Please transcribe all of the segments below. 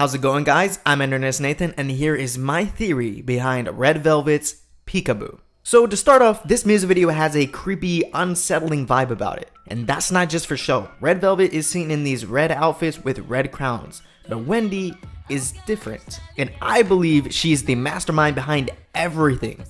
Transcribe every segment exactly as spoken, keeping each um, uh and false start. How's it going, guys? I'm internetsnathan, and here is my theory behind Red Velvet's Peek-A-Boo. So to start off, this music video has a creepy, unsettling vibe about it. And that's not just for show. Red Velvet is seen in these red outfits with red crowns, but Wendy is different. And I believe she's the mastermind behind everything,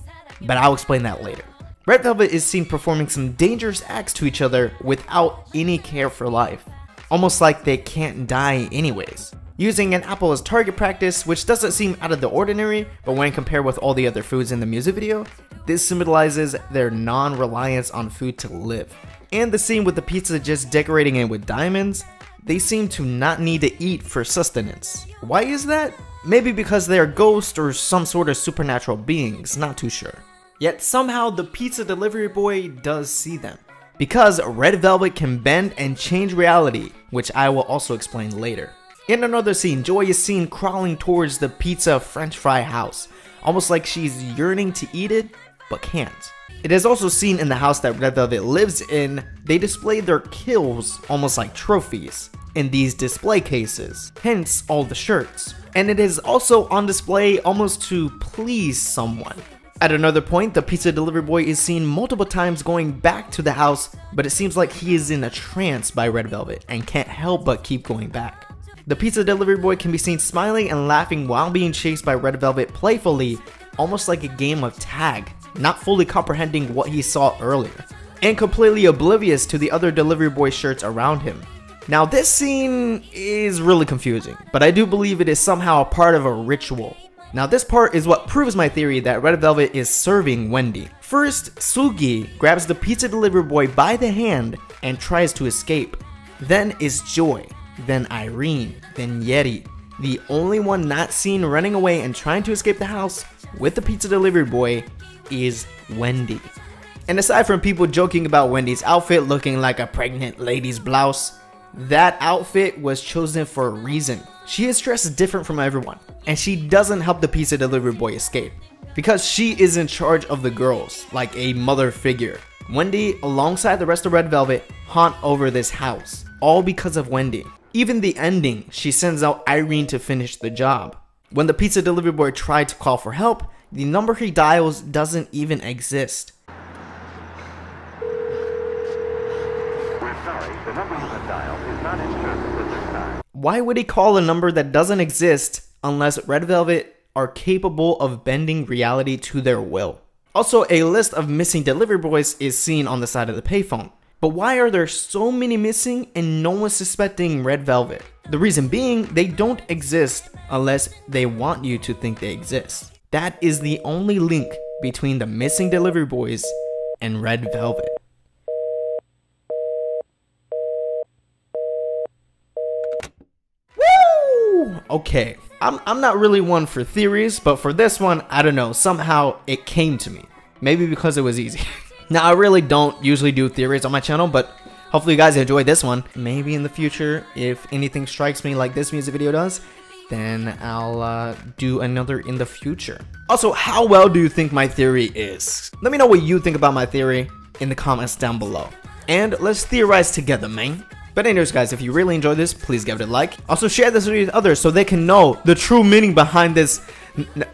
but I'll explain that later. Red Velvet is seen performing some dangerous acts to each other without any care for life. Almost like they can't die anyways. Using an apple as target practice, which doesn't seem out of the ordinary, but when compared with all the other foods in the music video, this symbolizes their non-reliance on food to live. And the scene with the pizza just decorating it with diamonds, they seem to not need to eat for sustenance. Why is that? Maybe because they are ghosts or some sort of supernatural beings, not too sure. Yet somehow the pizza delivery boy does see them. Because Red Velvet can bend and change reality, which I will also explain later. In another scene, Joy is seen crawling towards the pizza french fry house, almost like she's yearning to eat it, but can't. It is also seen in the house that Red Velvet lives in, they display their kills almost like trophies in these display cases, hence all the shirts. And it is also on display almost to please someone. At another point, the pizza delivery boy is seen multiple times going back to the house, but it seems like he is in a trance by Red Velvet and can't help but keep going back. The pizza delivery boy can be seen smiling and laughing while being chased by Red Velvet playfully, almost like a game of tag, not fully comprehending what he saw earlier, and completely oblivious to the other delivery boy shirts around him. Now this scene is really confusing, but I do believe it is somehow a part of a ritual. Now this part is what proves my theory that Red Velvet is serving Wendy. First, Sugi grabs the pizza delivery boy by the hand and tries to escape. Then is Joy. Then Irene, then Yeti, the only one not seen running away and trying to escape the house with the pizza delivery boy is Wendy. And aside from people joking about Wendy's outfit looking like a pregnant lady's blouse, that outfit was chosen for a reason. She is dressed different from everyone, and she doesn't help the pizza delivery boy escape, because she is in charge of the girls, like a mother figure. Wendy, alongside the rest of Red Velvet, haunt over this house, all because of Wendy. Even the ending, she sends out Irene to finish the job. When the pizza delivery boy tried to call for help, the number he dials doesn't even exist. We're sorry, the number you have dialed is not in service at this time. Why would he call a number that doesn't exist unless Red Velvet are capable of bending reality to their will? Also, a list of missing delivery boys is seen on the side of the payphone. But why are there so many missing and no one suspecting Red Velvet? The reason being, they don't exist unless they want you to think they exist. That is the only link between the missing delivery boys and Red Velvet. Woo! Okay, I'm, I'm not really one for theories, but for this one, I don't know, somehow it came to me. Maybe because it was easy. Now, I really don't usually do theories on my channel, but hopefully you guys enjoyed this one. Maybe in the future, if anything strikes me like this music video does, then I'll uh, do another in the future. Also, how well do you think my theory is? Let me know what you think about my theory in the comments down below. And let's theorize together, man. But anyways, guys, if you really enjoyed this, please give it a like. Also, share this video with others so they can know the true meaning behind this.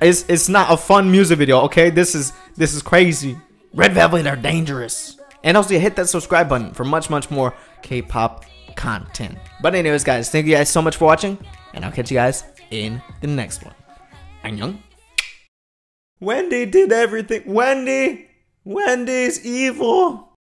It's, it's not a fun music video, okay? This is, this is crazy. Red Velvet are dangerous. And also hit that subscribe button for much, much more K-pop content. But anyways, guys, thank you guys so much for watching. And I'll catch you guys in the next one. Annyeong. Wendy did everything. Wendy. Wendy is evil.